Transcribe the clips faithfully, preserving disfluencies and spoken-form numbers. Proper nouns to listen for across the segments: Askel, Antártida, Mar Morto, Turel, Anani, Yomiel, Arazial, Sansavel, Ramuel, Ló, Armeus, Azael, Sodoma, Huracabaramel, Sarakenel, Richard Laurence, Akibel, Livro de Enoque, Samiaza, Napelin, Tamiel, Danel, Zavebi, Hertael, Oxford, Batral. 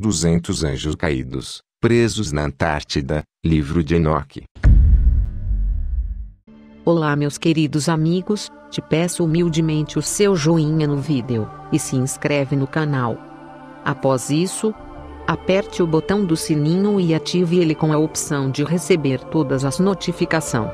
duzentos anjos caídos, presos na Antártida. Livro de Enoque. Olá meus queridos amigos, te peço humildemente o seu joinha no vídeo, e se inscreve no canal. Após isso, aperte o botão do sininho e ative ele com a opção de receber todas as notificações.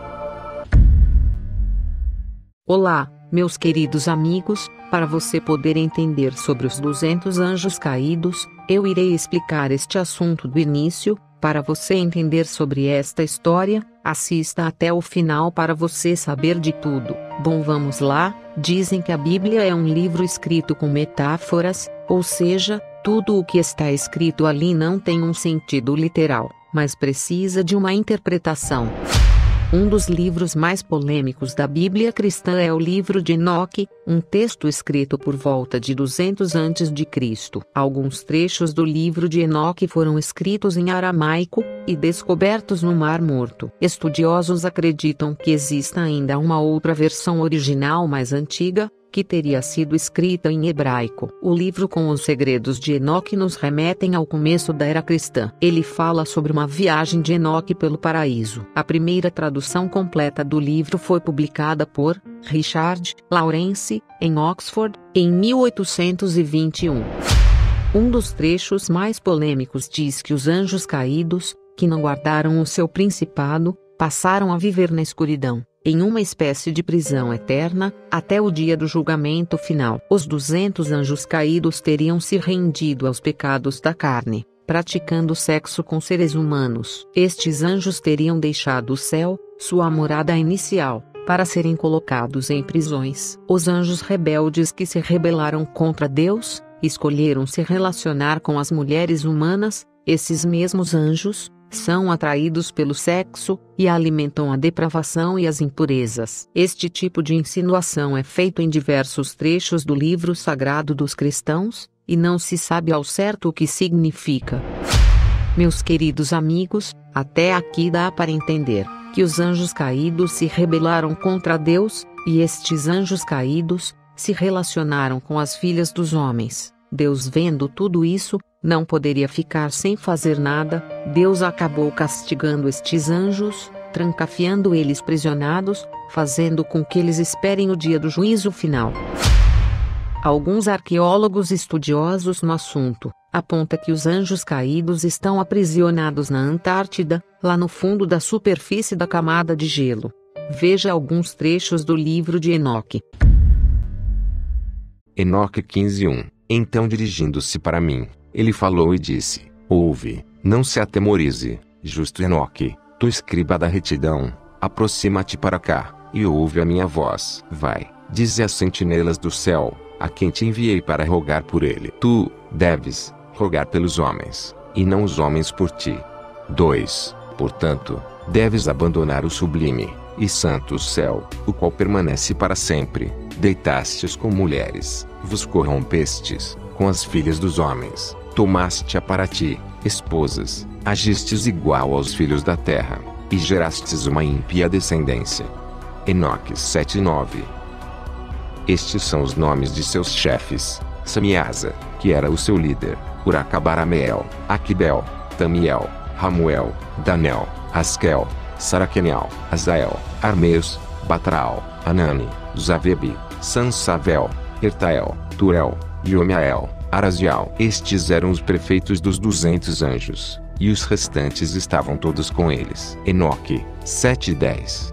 Olá, meus queridos amigos, para você poder entender sobre os duzentos anjos caídos, eu irei explicar este assunto do início. Para você entender sobre esta história, assista até o final para você saber de tudo. Bom, vamos lá. Dizem que a Bíblia é um livro escrito com metáforas, ou seja, tudo o que está escrito ali não tem um sentido literal, mas precisa de uma interpretação. Um dos livros mais polêmicos da Bíblia cristã é o Livro de Enoque, um texto escrito por volta de duzentos antes de Cristo. Alguns trechos do Livro de Enoque foram escritos em aramaico, e descobertos no Mar Morto. Estudiosos acreditam que exista ainda uma outra versão original mais antiga, que teria sido escrita em hebraico. O livro com os segredos de Enoque nos remetem ao começo da era cristã. Ele fala sobre uma viagem de Enoque pelo paraíso. A primeira tradução completa do livro foi publicada por Richard Laurence, em Oxford, em mil oitocentos e vinte e um. Um dos trechos mais polêmicos diz que os anjos caídos, que não guardaram o seu principado, passaram a viver na escuridão, em uma espécie de prisão eterna, até o dia do julgamento final. Os duzentos anjos caídos teriam se rendido aos pecados da carne, praticando sexo com seres humanos. Estes anjos teriam deixado o céu, sua morada inicial, para serem colocados em prisões. Os anjos rebeldes que se rebelaram contra Deus, escolheram se relacionar com as mulheres humanas. Esses mesmos anjos são atraídos pelo sexo, e alimentam a depravação e as impurezas. Este tipo de insinuação é feito em diversos trechos do livro sagrado dos cristãos, e não se sabe ao certo o que significa. Meus queridos amigos, até aqui dá para entender que os anjos caídos se rebelaram contra Deus, e estes anjos caídos se relacionaram com as filhas dos homens. Deus, vendo tudo isso, não poderia ficar sem fazer nada. Deus acabou castigando estes anjos, trancafiando eles prisionados, fazendo com que eles esperem o dia do juízo final. Alguns arqueólogos estudiosos no assunto apontam que os anjos caídos estão aprisionados na Antártida, lá no fundo da superfície da camada de gelo. Veja alguns trechos do Livro de Enoque. Enoque quinze um. Então, dirigindo-se para mim, ele falou e disse: ouve, não se atemorize, justo Enoque, tu escriba da retidão, aproxima-te para cá, e ouve a minha voz. Vai, dize às sentinelas do céu, a quem te enviei para rogar por ele. Tu deves rogar pelos homens, e não os homens por ti. dois. Portanto, deves abandonar o sublime e santo céu, o qual permanece para sempre. Deitastes com mulheres, vos corrompestes com as filhas dos homens, tomaste-a para ti, esposas, agistes igual aos filhos da terra, e gerastes uma ímpia descendência. Enoque sete nove. Estes são os nomes de seus chefes: Samiaza, que era o seu líder, Huracabaramel, Akibel, Tamiel, Ramuel, Danel, Askel, Sarakenel, Azael, Armeus, Batral, Anani, Zavebi, Sansavel, Hertael, Turel, Yomiel, Arazial. Estes eram os prefeitos dos duzentos anjos, e os restantes estavam todos com eles. Enoque sete dez.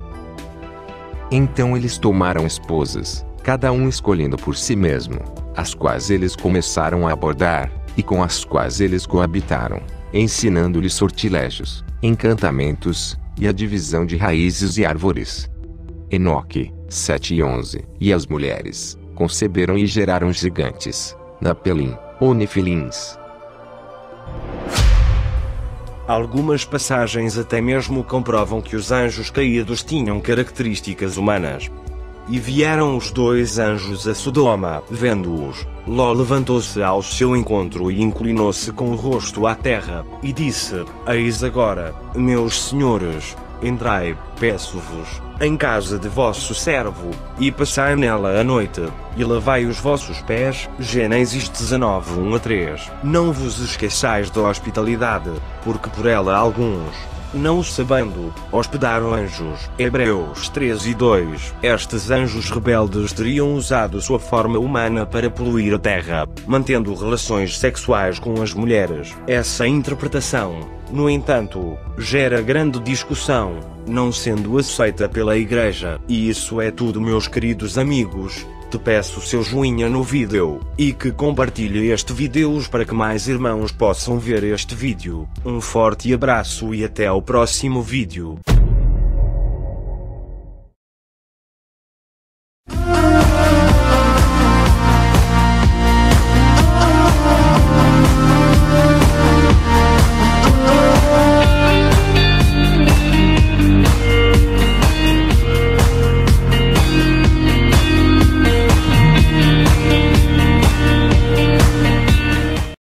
Então eles tomaram esposas, cada um escolhendo por si mesmo, as quais eles começaram a abordar, e com as quais eles coabitaram, ensinando-lhes sortilégios, encantamentos, e a divisão de raízes e árvores. Enoque sete e onze. E as mulheres conceberam e geraram gigantes, Napelin, ou Nefilins. Algumas passagens até mesmo comprovam que os anjos caídos tinham características humanas. E vieram os dois anjos a Sodoma, vendo-os, Ló levantou-se ao seu encontro e inclinou-se com o rosto à terra, e disse: eis agora, meus senhores, entrai, peço-vos. em casa de vosso servo, e passai nela a noite, e lavai os vossos pés. Gênesis dezenove, um a três. Não vos esqueçais da hospitalidade, porque por ela alguns, não o sabendo, hospedaram anjos. Hebreus três e dois. Estes anjos rebeldes teriam usado sua forma humana para poluir a terra, mantendo relações sexuais com as mulheres. Essa interpretação, no entanto, gera grande discussão, não sendo aceita pela Igreja. E isso é tudo, meus queridos amigos. Te peço seu joinha no vídeo, e que compartilhe este vídeo para que mais irmãos possam ver este vídeo. Um forte abraço e até o próximo vídeo.